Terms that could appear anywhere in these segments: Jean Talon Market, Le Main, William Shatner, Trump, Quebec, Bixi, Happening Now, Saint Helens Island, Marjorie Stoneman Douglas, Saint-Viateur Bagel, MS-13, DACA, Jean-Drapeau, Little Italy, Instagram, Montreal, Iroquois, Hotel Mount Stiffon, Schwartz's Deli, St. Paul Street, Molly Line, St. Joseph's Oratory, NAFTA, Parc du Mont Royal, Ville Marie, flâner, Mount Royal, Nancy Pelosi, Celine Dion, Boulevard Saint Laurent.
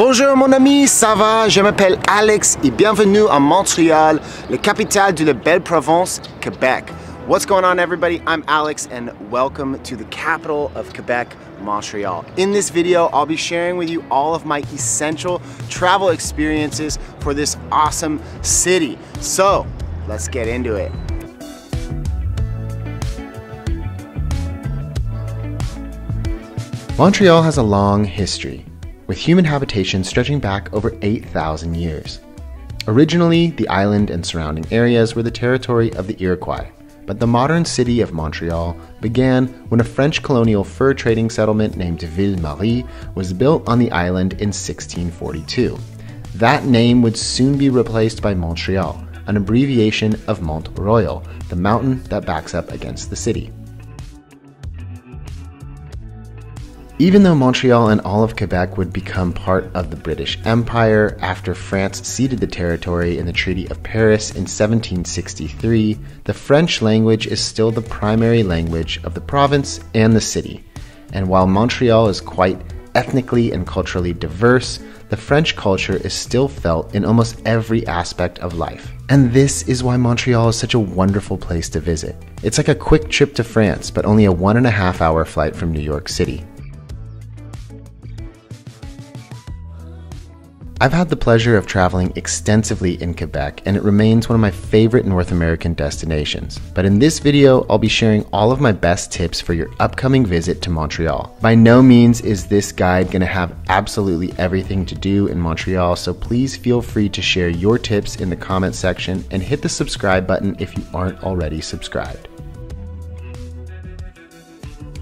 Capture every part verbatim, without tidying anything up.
Bonjour mon ami, ça va? Je m'appelle Alex et bienvenue à Montreal, la capitale de la belle province, Quebec. What's going on everybody? I'm Alex and welcome to the capital of Quebec, Montreal. In this video, I'll be sharing with you all of my essential travel experiences for this awesome city. So, let's get into it. Montreal has a long history, with human habitation stretching back over eight thousand years. Originally, the island and surrounding areas were the territory of the Iroquois, but the modern city of Montreal began when a French colonial fur trading settlement named Ville Marie was built on the island in sixteen forty-two. That name would soon be replaced by Montreal, an abbreviation of Mont Royal, the mountain that backs up against the city. Even though Montreal and all of Quebec would become part of the British Empire after France ceded the territory in the Treaty of Paris in seventeen sixty-three, the French language is still the primary language of the province and the city. And while Montreal is quite ethnically and culturally diverse, the French culture is still felt in almost every aspect of life. And this is why Montreal is such a wonderful place to visit. It's like a quick trip to France, but only a one and a half hour flight from New York City. I've had the pleasure of traveling extensively in Quebec, and it remains one of my favorite North American destinations. But in this video, I'll be sharing all of my best tips for your upcoming visit to Montreal. By no means is this guide going to have absolutely everything to do in Montreal, so please feel free to share your tips in the comment section and hit the subscribe button if you aren't already subscribed.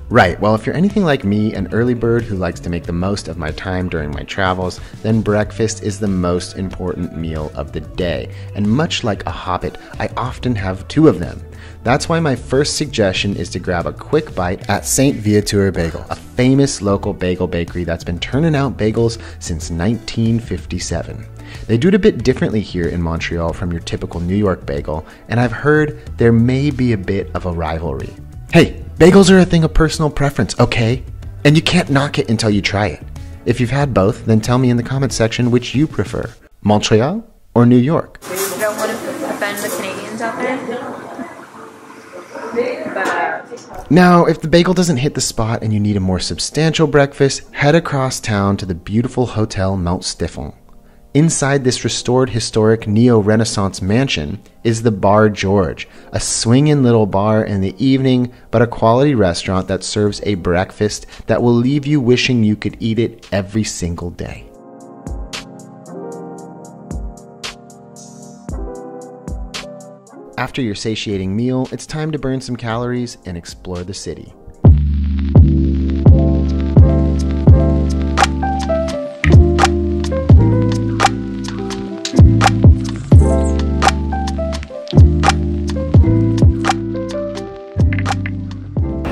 Right, well if you're anything like me, an early bird who likes to make the most of my time during my travels, then breakfast is the most important meal of the day, and much like a hobbit, I often have two of them. That's why my first suggestion is to grab a quick bite at Saint-Viateur Bagel, a famous local bagel bakery that's been turning out bagels since nineteen fifty-seven. They do it a bit differently here in Montreal from your typical New York bagel, and I've heard there may be a bit of a rivalry. Hey! Bagels are a thing of personal preference, okay? And you can't knock it until you try it. If you've had both, then tell me in the comments section which you prefer, Montreal or New York. I don't want to offend the Canadians out there. But, uh... Now, if the bagel doesn't hit the spot and you need a more substantial breakfast, head across town to the beautiful Hotel Mount Stiffon. Inside this restored historic neo-Renaissance mansion is the Bar George, a swingin' little bar in the evening, but a quality restaurant that serves a breakfast that will leave you wishing you could eat it every single day. After your satiating meal, it's time to burn some calories and explore the city.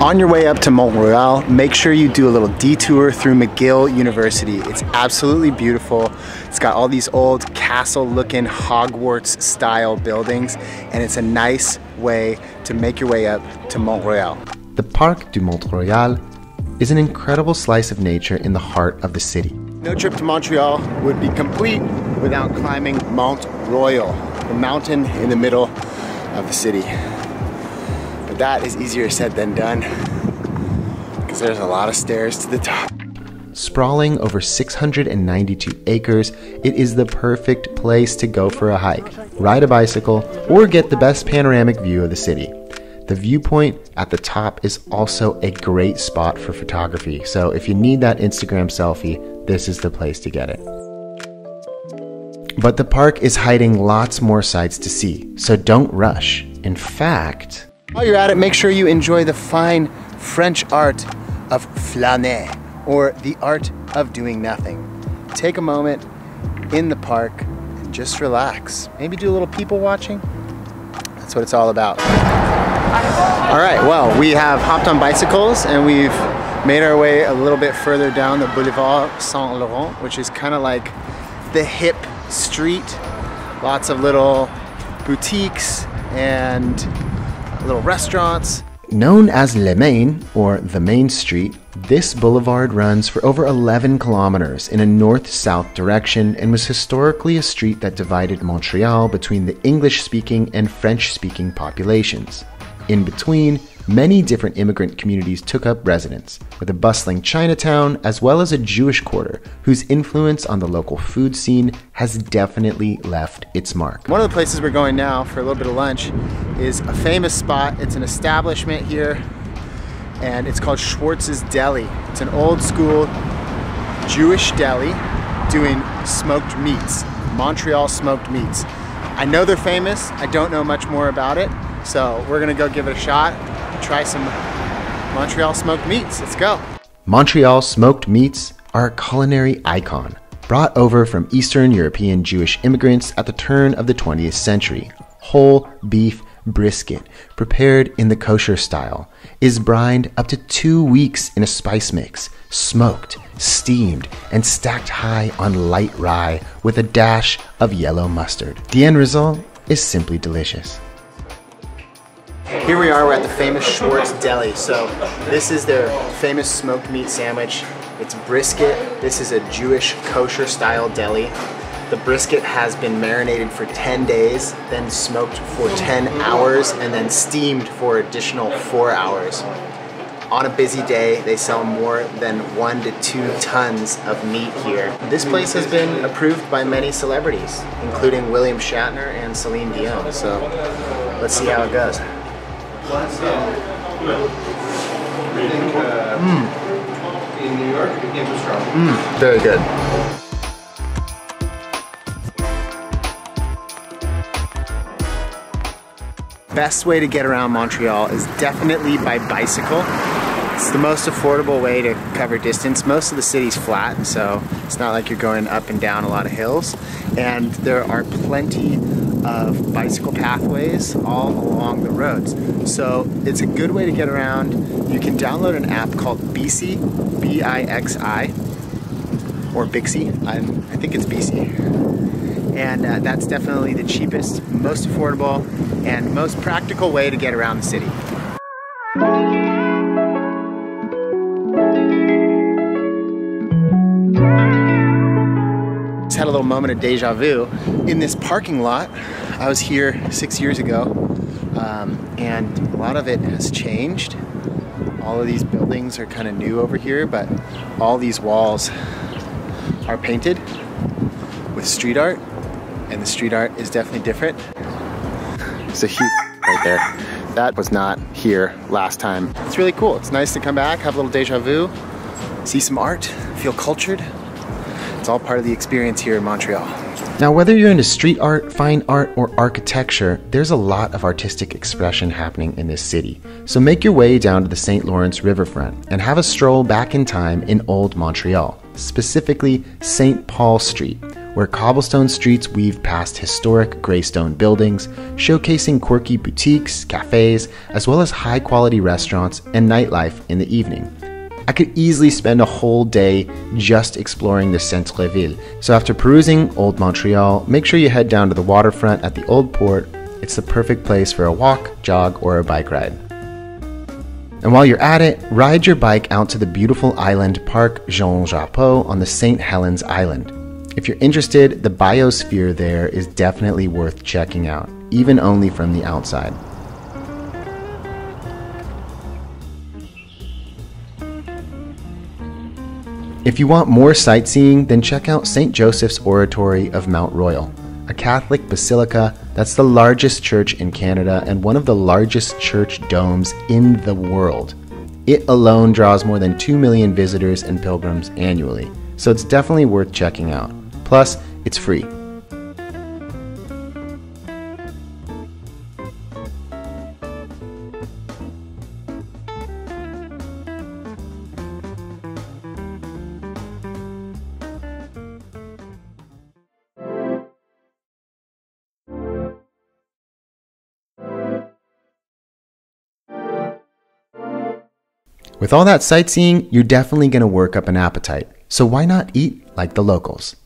On your way up to Mont Royal, make sure you do a little detour through McGill University. It's absolutely beautiful. It's got all these old castle-looking Hogwarts-style buildings, and it's a nice way to make your way up to Mont Royal. The Parc du Mont Royal is an incredible slice of nature in the heart of the city. No trip to Montreal would be complete without climbing Mont Royal, the mountain in the middle of the city. That is easier said than done, because there's a lot of stairs to the top. Sprawling over six hundred ninety-two acres, it is the perfect place to go for a hike, ride a bicycle, or get the best panoramic view of the city. The viewpoint at the top is also a great spot for photography, so if you need that Instagram selfie, this is the place to get it. But the park is hiding lots more sights to see, so don't rush. In fact, while you're at it, make sure you enjoy the fine French art of flâner, or the art of doing nothing. Take a moment in the park and just relax. Maybe do a little people watching. That's what it's all about. All right, well, we have hopped on bicycles and we've made our way a little bit further down the Boulevard Saint Laurent, which is kind of like the hip street. Lots of little boutiques and little restaurants. Known as Le Main, or the Main Street, This boulevard runs for over eleven kilometers in a north-south direction and was historically a street that divided Montreal between the English-speaking and French-speaking populations. In between, many different immigrant communities took up residence, with a bustling Chinatown as well as a Jewish quarter, whose influence on the local food scene has definitely left its mark. One of the places we're going now for a little bit of lunch is a famous spot. It's an establishment here, and it's called Schwartz's Deli. It's an old school Jewish deli doing smoked meats, Montreal smoked meats. I know they're famous, I don't know much more about it, so we're gonna go give it a shot. Try some Montreal smoked meats. Let's go. Montreal smoked meats are a culinary icon brought over from Eastern European Jewish immigrants at the turn of the twentieth century. Whole beef brisket, prepared in the kosher style, is brined up to two weeks in a spice mix, smoked, steamed, and stacked high on light rye with a dash of yellow mustard. The end result is simply delicious. Here we are, we're at the famous Schwartz Deli. So this is their famous smoked meat sandwich. It's brisket. This is a Jewish kosher style deli. The brisket has been marinated for ten days, then smoked for ten hours, and then steamed for additional four hours. On a busy day, they sell more than one to two tons of meat here. This place has been approved by many celebrities, including William Shatner and Celine Dion. So let's see how it goes. Mm. In New York, it became pastrami. Mm. Very good. Best way to get around Montreal is definitely by bicycle. It's the most affordable way to cover distance. Most of the city's flat, so it's not like you're going up and down a lot of hills. And there are plenty of bicycle pathways all along the roads. So it's a good way to get around. You can download an app called Bixi, B I X I, or Bixi, I'm, I think it's Bixi. And uh, that's definitely the cheapest, most affordable, and most practical way to get around the city. Had a little moment of deja vu in this parking lot. I was here six years ago, um, and a lot of it has changed. All of these buildings are kind of new over here, but all these walls are painted with street art, and the street art is definitely different. There's a huge right there. That was not here last time. It's really cool. It's nice to come back, have a little deja vu, see some art, feel cultured. It's all part of the experience here in Montreal. Now, whether you're into street art, fine art, or architecture, there's a lot of artistic expression happening in this city. So make your way down to the Saint Lawrence riverfront and have a stroll back in time in old Montreal, specifically Saint Paul Street, where cobblestone streets weave past historic gray stone buildings, showcasing quirky boutiques, cafes, as well as high-quality restaurants and nightlife in the evening. I could easily spend a whole day just exploring the centre-ville. So after perusing Old Montreal, make sure you head down to the waterfront at the Old Port. It's the perfect place for a walk, jog, or a bike ride. And while you're at it, ride your bike out to the beautiful island park Jean-Drapeau on the Saint Helens Island. If you're interested, the biosphere there is definitely worth checking out, even only from the outside. If you want more sightseeing, then check out Saint Joseph's Oratory of Mount Royal, a Catholic basilica that's the largest church in Canada and one of the largest church domes in the world. It alone draws more than two million visitors and pilgrims annually, so it's definitely worth checking out. Plus, it's free. With all that sightseeing, you're definitely going to work up an appetite, so why not eat like the locals?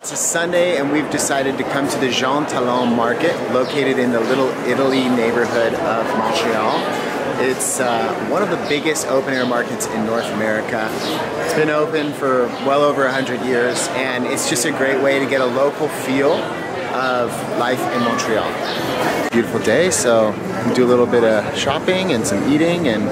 It's a Sunday and we've decided to come to the Jean Talon Market, located in the Little Italy neighborhood of Montreal. It's uh, one of the biggest open-air markets in North America. It's been open for well over a hundred years, and it's just a great way to get a local feel of life in Montreal. Beautiful day, so do a little bit of shopping and some eating, and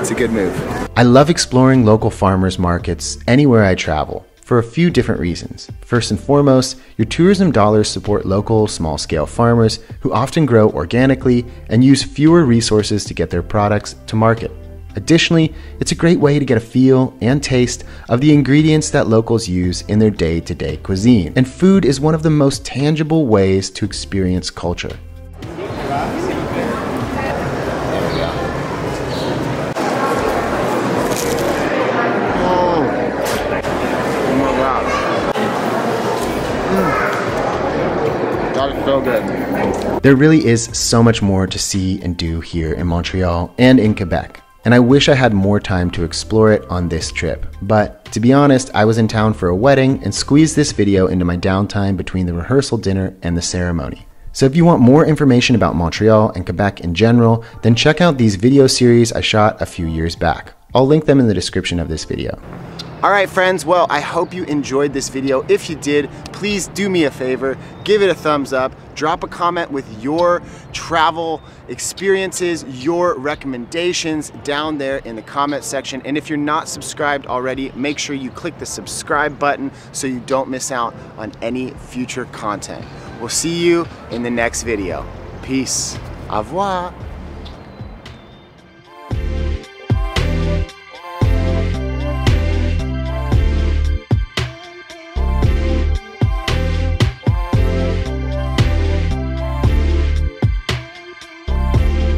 it's a good move. I love exploring local farmers markets anywhere I travel for a few different reasons. First and foremost, your tourism dollars support local small-scale farmers who often grow organically and use fewer resources to get their products to market. Additionally, it's a great way to get a feel and taste of the ingredients that locals use in their day-to-day cuisine. And food is one of the most tangible ways to experience culture. There we go. Oh, more loud. Mm. That is so good. There really is so much more to see and do here in Montreal and in Quebec, and I wish I had more time to explore it on this trip. But to be honest, I was in town for a wedding and squeezed this video into my downtime between the rehearsal dinner and the ceremony. So if you want more information about Montreal and Quebec in general, then check out these video series I shot a few years back. I'll link them in the description of this video. All right, friends, well, I hope you enjoyed this video. If you did, please do me a favor, give it a thumbs up, drop a comment with your travel experiences, your recommendations down there in the comment section. And if you're not subscribed already, make sure you click the subscribe button so you don't miss out on any future content. We'll see you in the next video. Peace. Au revoir.